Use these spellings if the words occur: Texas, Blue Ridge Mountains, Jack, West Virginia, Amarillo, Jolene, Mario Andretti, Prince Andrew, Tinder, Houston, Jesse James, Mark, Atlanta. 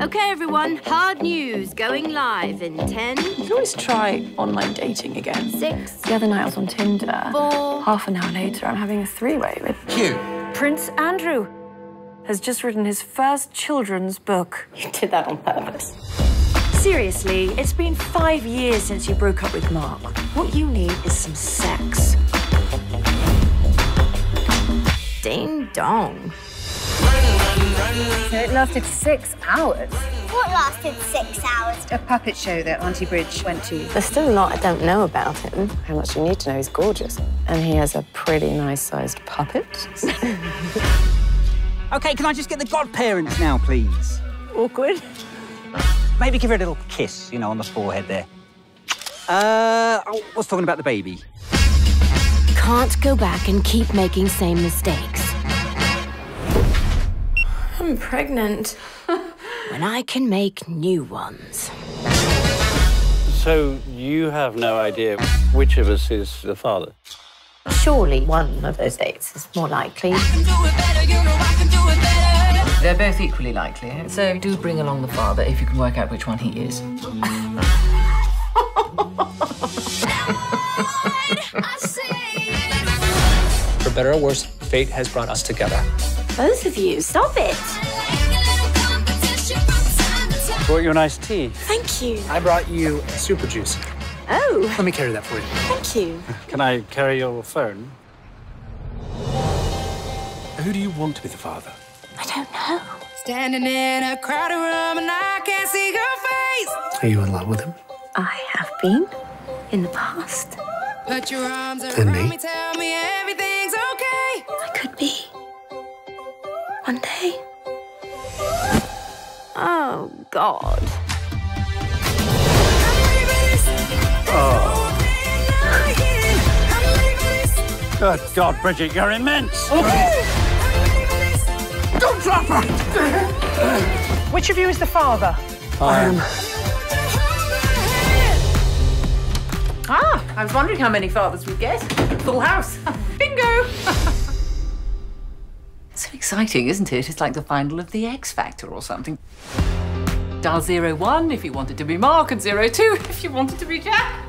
OK, everyone, hard news going live in 10. You can always try online dating again. 6. The other night I was on Tinder. 4. Half an hour later, I'm having a three-way with Hugh. Prince Andrew has just written his first children's book. You did that on purpose. Seriously, it's been 5 years since you broke up with Mark. What you need is some sex. Ding dong. So it lasted 6 hours. What lasted 6 hours? A puppet show that Auntie Bridge went to. There's still a lot I don't know about him. How much you need to know, he's gorgeous. And he has a pretty nice-sized puppet. OK, can I just get the godparents now, please? Awkward. Maybe give her a little kiss, you know, on the forehead there. I was talking about the baby. Can't go back and keep making same mistakes. I'm pregnant. When I can make new ones. So you have no idea which of us is the father? Surely one of those dates is more likely. They're both equally likely, so do bring along the father if you can work out which one he is. For better or worse, fate has brought us together. Both of you, stop it. I brought you a nice tea. Thank you. I brought you super juice. Oh. Let me carry that for you. Thank you. Can I carry your phone? Who do you want to be the father? I don't know. Standing in a crowded room and I can't see your face. Are you in love with him? I have been in the past. Put your arms around me, tell me everything's okay. I could be. One day. Oh, God. Oh. Good God, Bridget, you're immense. Don't drop her! Which of you is the father? I am. Ah, I was wondering how many fathers we'd get. Full house. Bingo! So exciting, isn't it? It's like the final of the X Factor or something. Dial 01 if you wanted to be Mark and 02 if you wanted to be Jack.